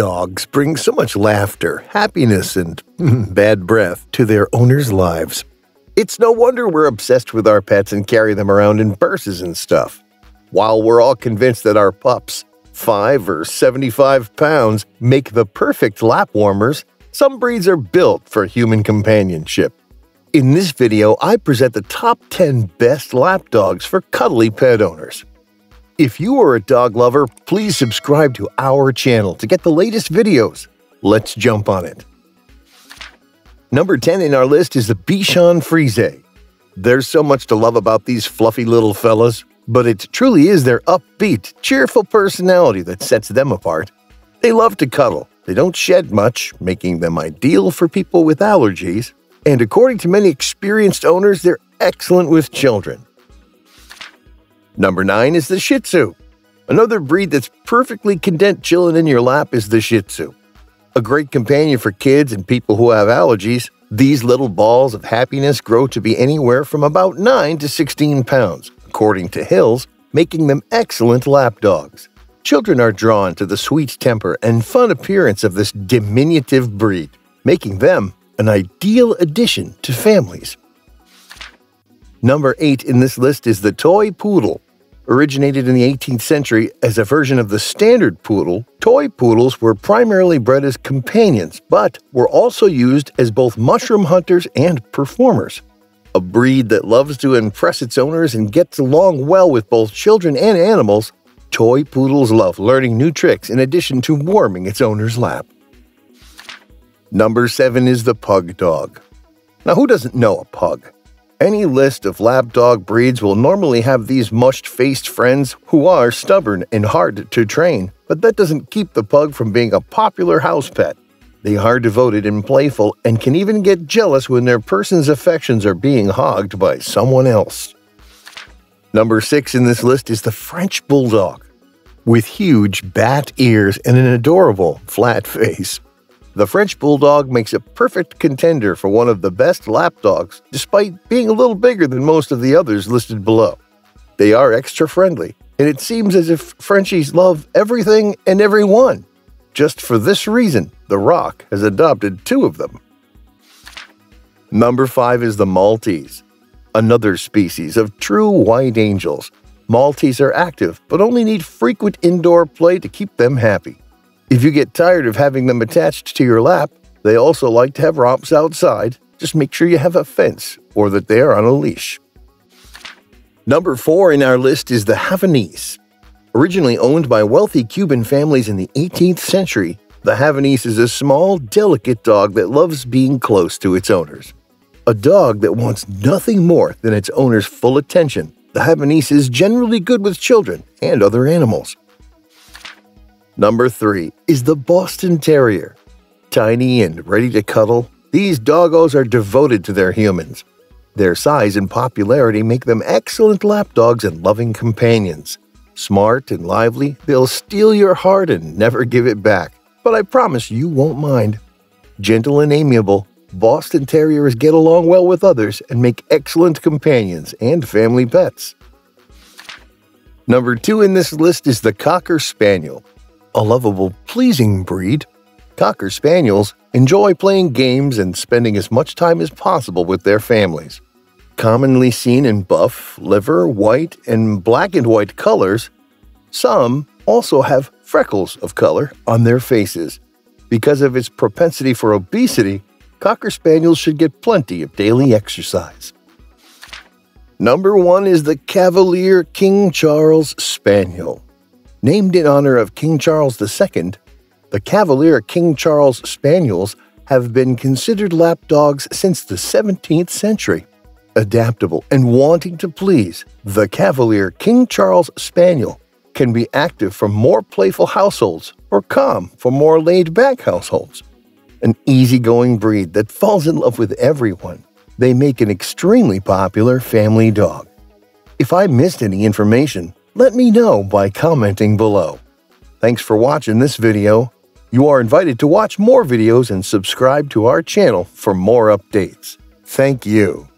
dogs bring so much laughter, happiness, and bad breath to their owners' lives. It's no wonder we're obsessed with our pets and carry them around in purses and stuff. While we're all convinced that our pups, 5 or 75 pounds, make the perfect lap warmers, some breeds are built for human companionship. In this video, I present the top 10 best lap dogs for cuddly pet owners. If you are a dog lover, please subscribe to our channel to get the latest videos. Let's jump on it. Number 10 in our list is the Bichon Frise. There's so much to love about these fluffy little fellas, but it truly is their upbeat, cheerful personality that sets them apart. They love to cuddle, they don't shed much, making them ideal for people with allergies. And according to many experienced owners, they're excellent with children. Number 9 is the Shih Tzu. Another breed that's perfectly content chilling in your lap is the Shih Tzu. A great companion for kids and people who have allergies, these little balls of happiness grow to be anywhere from about 9 to 16 pounds, according to Hills, making them excellent lap dogs. Children are drawn to the sweet temper and fun appearance of this diminutive breed, making them an ideal addition to families. Number 8 in this list is the Toy Poodle. Originated in the 18th century as a version of the standard poodle, toy poodles were primarily bred as companions, but were also used as both mushroom hunters and performers. A breed that loves to impress its owners and gets along well with both children and animals, toy poodles love learning new tricks in addition to warming its owner's lap. Number 7 is the Pug Dog. Now, who doesn't know a pug? Any list of lap dog breeds will normally have these mushed-faced friends who are stubborn and hard to train, but that doesn't keep the pug from being a popular house pet. They are devoted and playful and can even get jealous when their person's affections are being hogged by someone else. Number 6 in this list is the French Bulldog. With huge bat ears and an adorable flat face, the French Bulldog makes a perfect contender for one of the best lap dogs, despite being a little bigger than most of the others listed below. They are extra friendly, and it seems as if Frenchies love everything and everyone. Just for this reason, The Rock has adopted 2 of them. Number 5 is the Maltese. Another species of true white angels, Maltese are active but only need frequent indoor play to keep them happy. If you get tired of having them attached to your lap, they also like to have romps outside. Just make sure you have a fence or that they are on a leash. Number 4 in our list is the Havanese. Originally owned by wealthy Cuban families in the 18th century, the Havanese is a small, delicate dog that loves being close to its owners. A dog that wants nothing more than its owner's full attention, the Havanese is generally good with children and other animals. Number 3 is the Boston Terrier. Tiny and ready to cuddle, these doggos are devoted to their humans. Their size and popularity make them excellent lap dogs and loving companions. Smart and lively, they'll steal your heart and never give it back, but I promise you won't mind. Gentle and amiable, Boston Terriers get along well with others and make excellent companions and family pets. Number 2 in this list is the Cocker Spaniel. A lovable, pleasing breed, Cocker Spaniels enjoy playing games and spending as much time as possible with their families. Commonly seen in buff, liver, white, and black and white colors, some also have freckles of color on their faces. Because of its propensity for obesity, Cocker Spaniels should get plenty of daily exercise. Number 1 is the Cavalier King Charles Spaniel. Named in honor of King Charles II, the Cavalier King Charles Spaniels have been considered lap dogs since the 17th century. Adaptable and wanting to please, the Cavalier King Charles Spaniel can be active for more playful households or calm for more laid-back households. An easygoing breed that falls in love with everyone, they make an extremely popular family dog. If I missed any information, let me know by commenting below. Thanks for watching this video. You are invited to watch more videos and subscribe to our channel for more updates. Thank you.